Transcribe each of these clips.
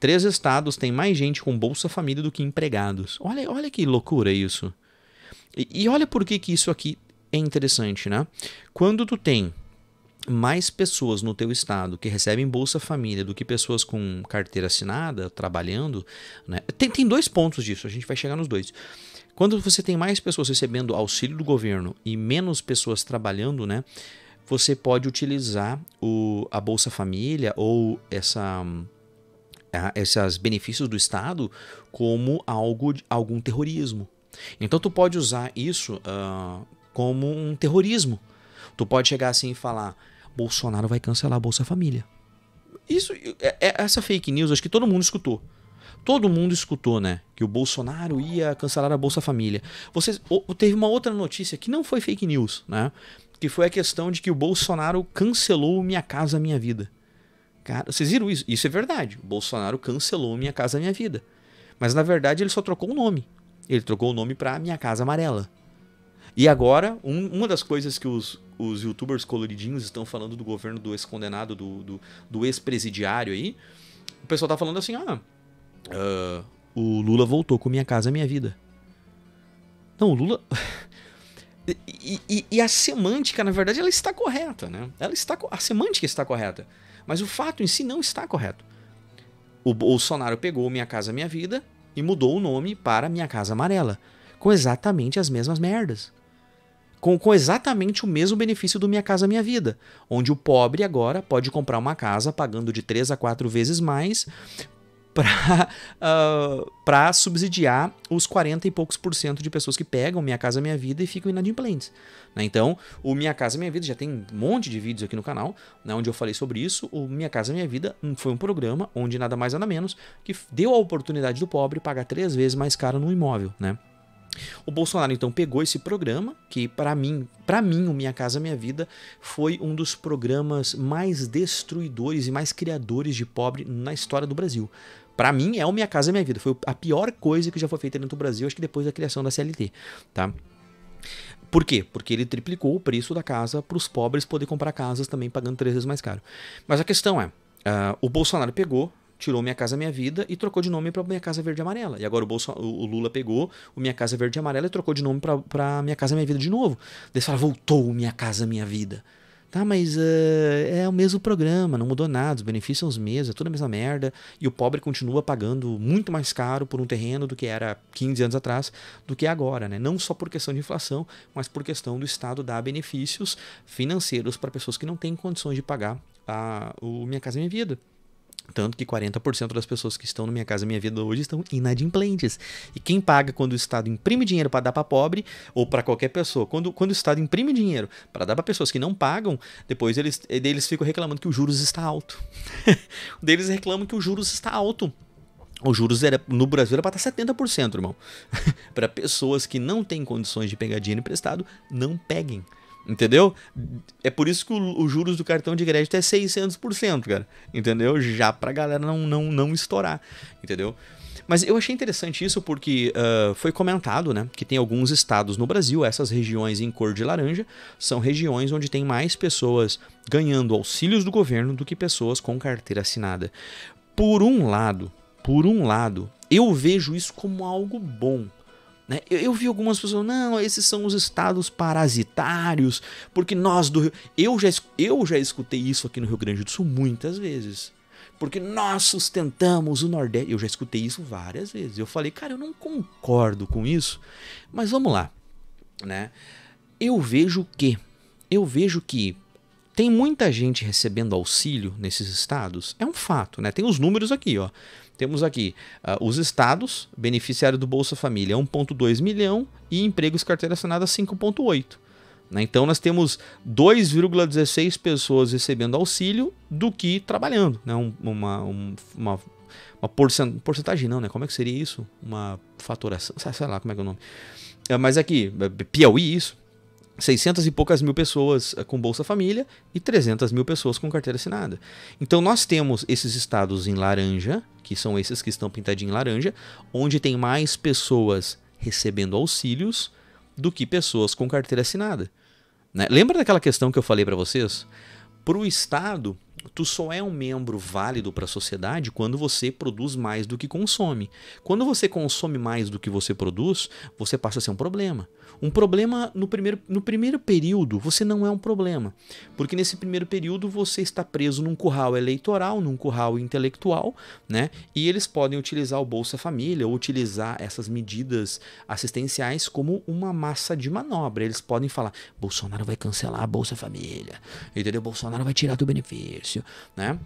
3 estados têm mais gente com Bolsa Família do que empregados. Olha que loucura isso. E olha por que isso aqui é interessante, né? Quando tu tem mais pessoas no teu estado que recebem Bolsa Família do que pessoas com carteira assinada, trabalhando, né? Tem dois pontos disso, a gente vai chegar nos dois. Quando você tem mais pessoas recebendo auxílio do governo e menos pessoas trabalhando, né? Você pode utilizar a Bolsa Família ou esses benefícios do Estado como algum terrorismo. Então tu pode usar isso como um terrorismo. Tu pode chegar assim e falar: Bolsonaro vai cancelar a Bolsa Família. Isso, essa fake news, acho que todo mundo escutou. Todo mundo escutou, né? Que o Bolsonaro ia cancelar a Bolsa Família. Teve uma outra notícia que não foi fake news, né? Que foi a questão de que o Bolsonaro cancelou Minha Casa Minha Vida. Cara, vocês viram isso? Isso é verdade. O Bolsonaro cancelou Minha Casa Minha Vida. Mas na verdade ele só trocou o nome. Ele trocou o nome para Minha Casa Amarela. E agora, uma das coisas que os youtubers coloridinhos estão falando do governo do ex-condenado, do ex-presidiário aí, o pessoal tá falando assim: o Lula voltou com Minha Casa Minha Vida. Não, o Lula... E a semântica, na verdade, ela está correta, né? A semântica está correta, mas o fato em si não está correto. O Bolsonaro pegou Minha Casa Minha Vida e mudou o nome para Minha Casa Amarela, com exatamente as mesmas merdas. Com exatamente o mesmo benefício do Minha Casa Minha Vida, onde o pobre agora pode comprar uma casa pagando de 3 a 4 vezes mais para subsidiar os 40 e poucos % de pessoas que pegam Minha Casa Minha Vida e ficam inadimplentes, né? Então, o Minha Casa Minha Vida, já tem um monte de vídeos aqui no canal, né, onde eu falei sobre isso. O Minha Casa Minha Vida foi um programa onde nada mais nada menos que deu a oportunidade do pobre pagar 3 vezes mais caro no imóvel, né? O Bolsonaro então pegou esse programa, que para mim, o Minha Casa Minha Vida foi um dos programas mais destruidores e mais criadores de pobre na história do Brasil. Para mim é o Minha Casa Minha Vida, foi a pior coisa que já foi feita dentro do Brasil, acho que depois da criação da CLT, tá? Por quê? Porque ele triplicou o preço da casa para os pobres poderem comprar casas também pagando 3 vezes mais caro. Mas a questão é, o Bolsonaro pegou, tirou Minha Casa Minha Vida e trocou de nome para Minha Casa Verde e Amarela. E agora o Lula pegou o Minha Casa Verde e Amarela e trocou de nome para Minha Casa Minha Vida de novo. Daí você fala: voltou Minha Casa Minha Vida. Tá, mas é o mesmo programa, não mudou nada, os benefícios são os mesmos, é tudo a mesma merda. E o pobre continua pagando muito mais caro por um terreno do que era 15 anos atrás, do que agora, né? Não só por questão de inflação, mas por questão do Estado dar benefícios financeiros para pessoas que não têm condições de pagar o Minha Casa Minha Vida. Tanto que 40 % das pessoas que estão no Minha Casa Minha Vida hoje estão inadimplentes. E quem paga quando o Estado imprime dinheiro para dar para pobre ou para qualquer pessoa? Quando o Estado imprime dinheiro para dar para pessoas que não pagam, depois eles ficam reclamando que o juros está alto. Eles reclamam que o juros está alto. O juros no Brasil era para estar 70%, irmão. Para pessoas que não têm condições de pegar dinheiro emprestado, não peguem. Entendeu? É por isso que os juros do cartão de crédito é 600%, cara. Entendeu? Já pra galera não estourar, entendeu? Mas eu achei interessante isso porque foi comentado, né, que tem alguns estados no Brasil, essas regiões em cor de laranja, são regiões onde tem mais pessoas ganhando auxílios do governo do que pessoas com carteira assinada. Por um lado, eu vejo isso como algo bom. Eu vi algumas pessoas: não, esses são os estados parasitários, porque nós do Rio... Eu já escutei isso aqui no Rio Grande do Sul muitas vezes. Porque nós sustentamos o Nordeste. Eu já escutei isso várias vezes. Eu falei: cara, eu não concordo com isso, mas vamos lá, né? Eu vejo que tem muita gente recebendo auxílio nesses estados, é um fato, né? Tem os números aqui, ó. Temos aqui os estados, beneficiário do Bolsa Família 1,2 milhão e empregos carteira assinada 5,8. Né? Então nós temos 2,16 pessoas recebendo auxílio do que trabalhando, né? Uma porcentagem não, né? Como é que seria isso? Uma fatoração, sei lá como é que é o nome. Mas aqui, Piauí, isso. 600 e poucas mil pessoas com Bolsa Família e 300 mil pessoas com carteira assinada. Então nós temos esses estados em laranja, que são esses que estão pintadinhos em laranja, onde tem mais pessoas recebendo auxílios do que pessoas com carteira assinada, né? Lembra daquela questão que eu falei para vocês? Para o estado, tu só é um membro válido para a sociedade quando você produz mais do que consome. Quando você consome mais do que você produz, você passa a ser um problema. Um problema no primeiro período, você não é um problema. Porque nesse primeiro período você está preso num curral eleitoral, num curral intelectual, né? E eles podem utilizar o Bolsa Família ou utilizar essas medidas assistenciais como uma massa de manobra. Eles podem falar: Bolsonaro vai cancelar a Bolsa Família, entendeu? Bolsonaro vai tirar do benefício, né?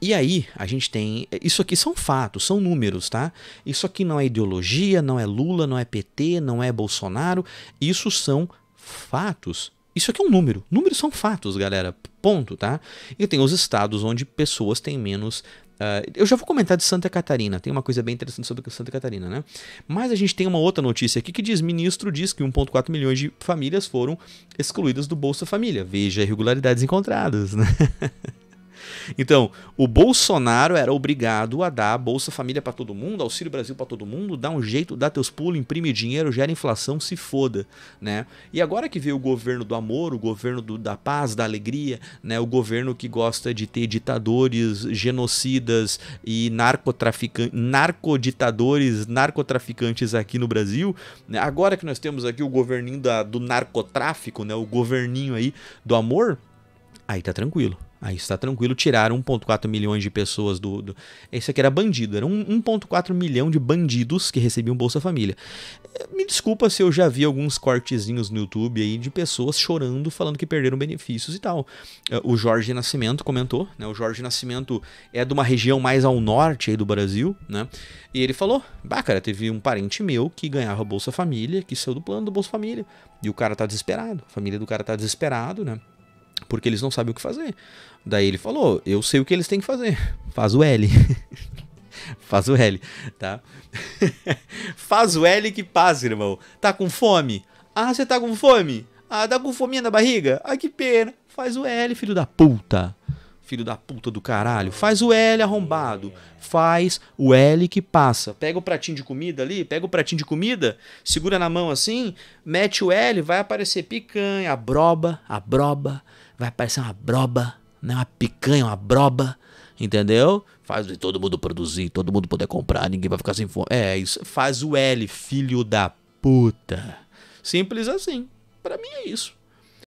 E aí a gente tem, isso aqui são fatos, são números, tá? Isso aqui não é ideologia, não é Lula, não é PT, não é Bolsonaro, isso são fatos. Isso aqui é um número, números são fatos, galera, ponto, tá? E tem os estados onde pessoas têm menos... eu já vou comentar de Santa Catarina, tem uma coisa bem interessante sobre Santa Catarina, né? Mas a gente tem uma outra notícia aqui que diz: ministro diz que 1,4 milhões de famílias foram excluídas do Bolsa Família. Veja irregularidades encontradas, né? Então, o Bolsonaro era obrigado a dar Bolsa Família para todo mundo, Auxílio Brasil para todo mundo, dá um jeito, dá teus pulos, imprime dinheiro, gera inflação, se foda, né? E agora que veio o governo do amor, o governo da paz, da alegria, né? O governo que gosta de ter ditadores, genocidas e narcotraficantes aqui no Brasil, né? Agora que nós temos aqui o governinho do narcotráfico, né? O governinho aí do amor, aí tá tranquilo. Aí está tranquilo, tiraram 1,4 milhões de pessoas do... Esse aqui era bandido, era 1,4 milhão de bandidos que recebiam Bolsa Família. Me desculpa se eu já vi alguns cortezinhos no YouTube aí de pessoas chorando, falando que perderam benefícios e tal. O Jorge Nascimento comentou, né? O Jorge Nascimento é de uma região mais ao norte aí do Brasil, né? E ele falou: bah, cara, teve um parente meu que ganhava Bolsa Família, que saiu do plano do Bolsa Família. E o cara tá desesperado, a família do cara tá desesperado, né? Porque eles não sabem o que fazer. Daí ele falou: eu sei o que eles têm que fazer. Faz o L. Faz o L, tá? Faz o L que passa, irmão. Tá com fome? Ah, você tá com fome? Ah, tá com fominha na barriga? Ai, que pena. Faz o L, filho da puta. Filho da puta do caralho. Faz o L, arrombado. Faz o L que passa. Pega o pratinho de comida ali, pega o pratinho de comida, segura na mão assim, mete o L, vai aparecer picanha, abroba. Vai aparecer uma broba, né? Uma picanha, uma broba, entendeu? Faz todo mundo produzir, todo mundo poder comprar, ninguém vai ficar sem fome. É isso, faz o L, filho da puta. Simples assim. Pra mim é isso.